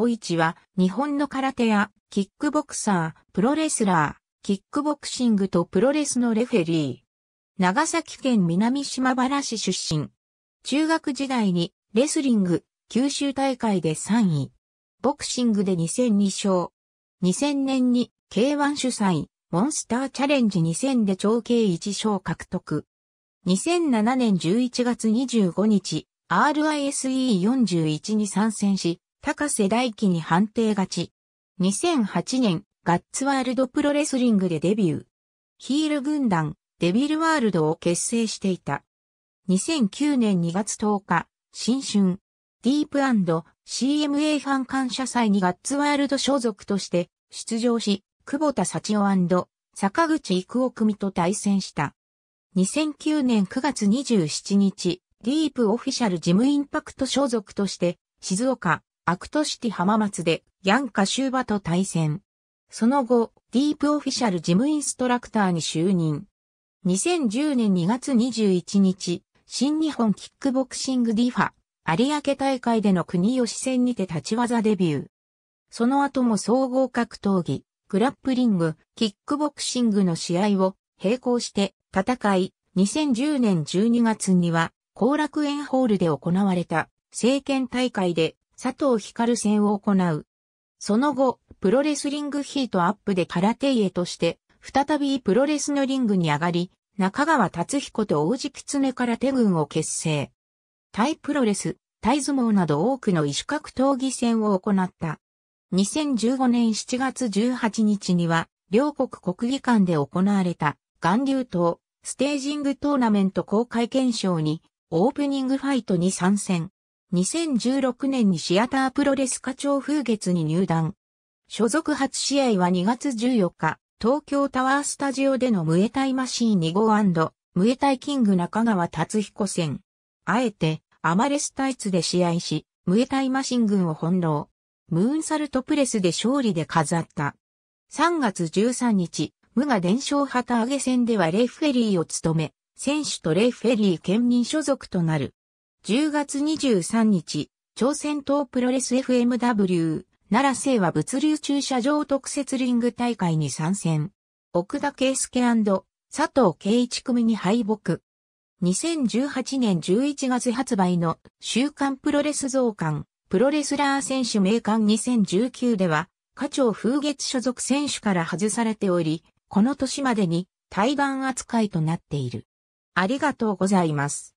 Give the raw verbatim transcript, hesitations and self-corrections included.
ボイチは日本の空手やキックボクサー、プロレスラー、キックボクシングとプロレスのレフェリー。長崎県南島原市出身。中学時代にレスリング九州大会でさんい。ボクシングでにせんにしょう。にせんねんに ケーワン 主催モンスターチャレンジにせんで超計いちしょう獲得。にせんななねんじゅういちがつにじゅうごにち、アールアイエスイーよんじゅういち に参戦し、高瀬大輝に判定勝ち。にせんはちねん、ガッツワールドプロレスリングでデビュー。ヒール軍団、デビルワールドを結成していた。にせんきゅうねんにがつとおか、新春、ディープ&シーエムエー ファン感謝祭にガッツワールド所属として出場し、久保田幸男&坂口育夫組と対戦した。にせんきゅうねんくがつにじゅうしちにち、ディープオフィシャルジムインパクト所属として、静岡、アクトシティ浜松で、ヤンカシューバと対戦。その後、ディープオフィシャルジムインストラクターに就任。にせんじゅうねんにがつにじゅういちにち、新日本キックボクシングディファ、有明大会での国吉戦にて立ち技デビュー。その後も総合格闘技、グラップリング、キックボクシングの試合を並行して、戦い、にせんじゅうねんじゅうにがつには、後楽園ホールで行われた、聖剣大会で、佐藤光戦を行う。その後、プロレスリングヒートアップで空手家として、再びプロレスのリングに上がり、中川達彦と王子狐空手軍を結成。タイプロレス、タイ相撲など多くの異種格闘技戦を行った。にせんじゅうごねんしちがつじゅうはちにちには、両国国技館で行われた。巌流島ステージングトーナメント公開検証にオープニングファイトに参戦。にせんじゅうろくねんにシアタープロレス課長風月に入団。所属初試合はにがつじゅうよっか、東京タワースタジオでのムエタイマシーンに号&ムエタイキング中川達彦戦。あえてアマレスタイツで試合し、ムエタイマシン軍を翻弄。ムーンサルトプレスで勝利で飾った。さんがつじゅうさんにち、無我伝承旗揚げ戦ではレフェリーを務め、選手とレフェリー兼任所属となる。じゅうがつにじゅうさんにち、朝鮮東プロレス エフエムダブリュー、奈良清和物流駐車場特設リング大会に参戦。奥田圭介&佐藤圭一組に敗北。にせんじゅうはちねんじゅういちがつ発売の週刊プロレス増刊、プロレスラー選手名鑑にせんじゅうきゅうでは、課長風月所属選手から外されており、この年までに退団扱いとなっている。ありがとうございます。